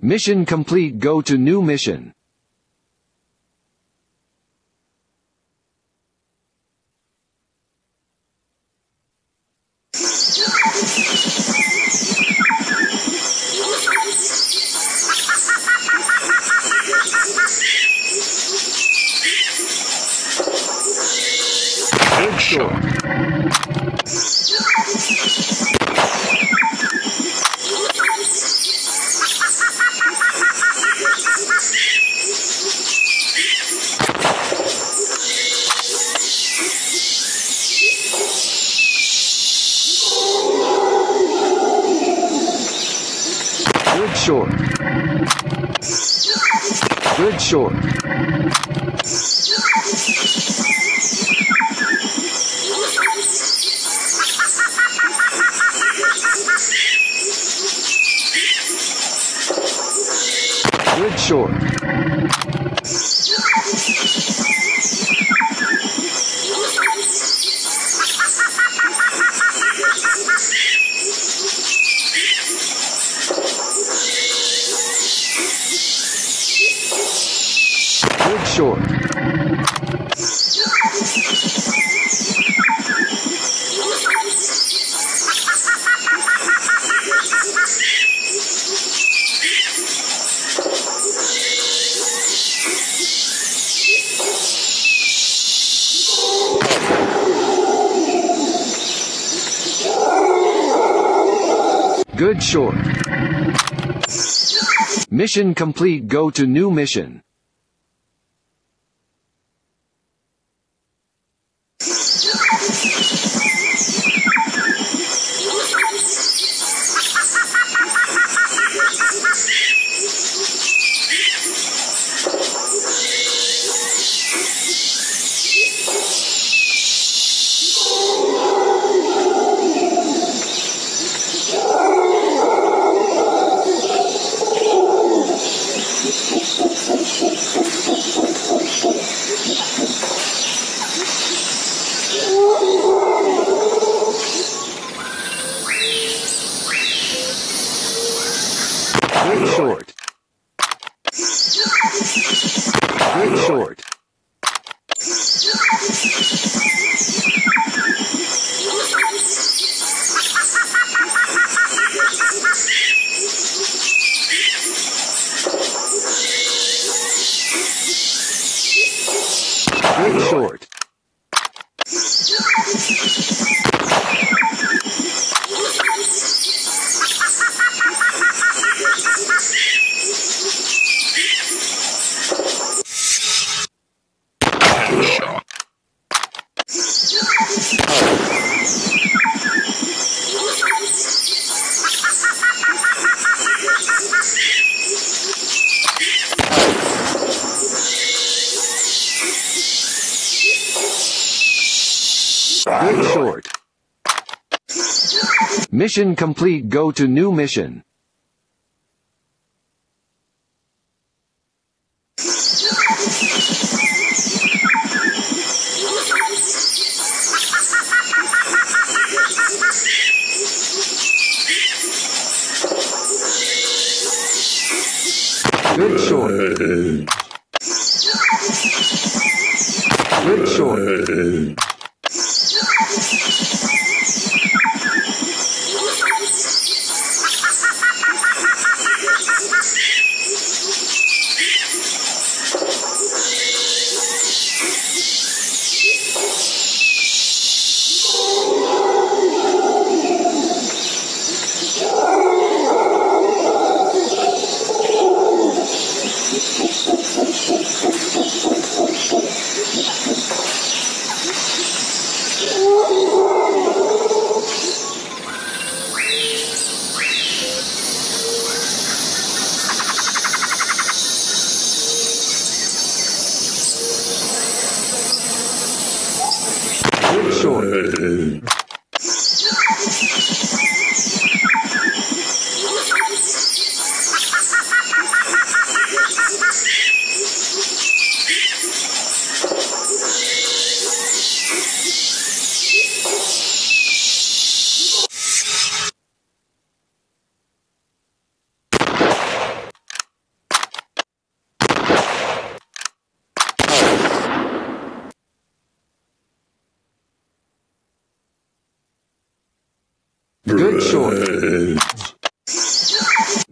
Mission complete. Go to new mission. Good short. Mission complete. Go to new mission. Get short. Mission complete. Go to new mission. Good short. Good short. Good short.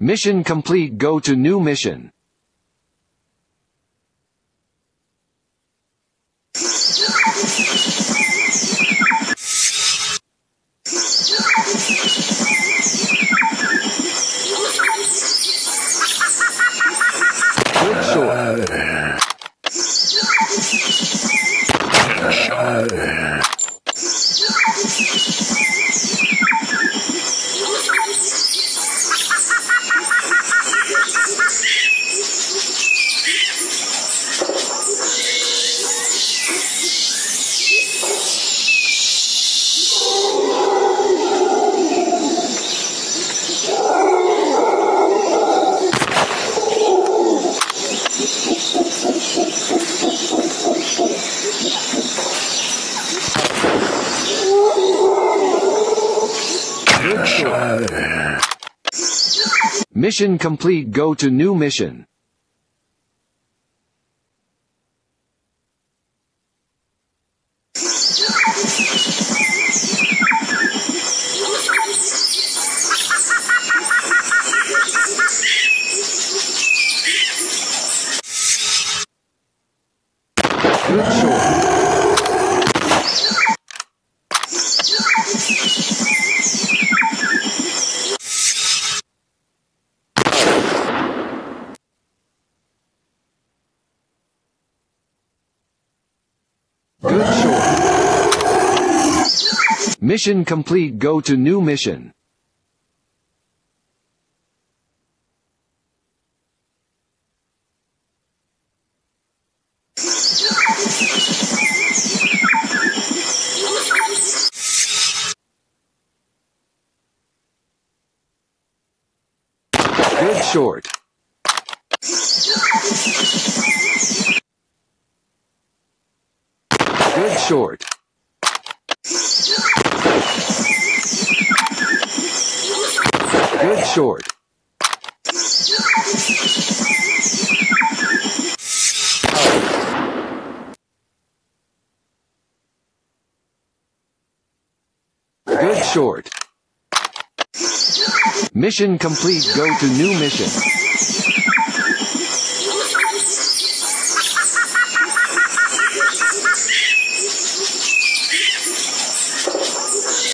Mission complete. Go to new mission. Good short. Good short. Mission complete. Go to new mission. Good short. Mission complete. Go to new mission. Good short. Good short. Good short. Good short. Mission complete. Go to new mission.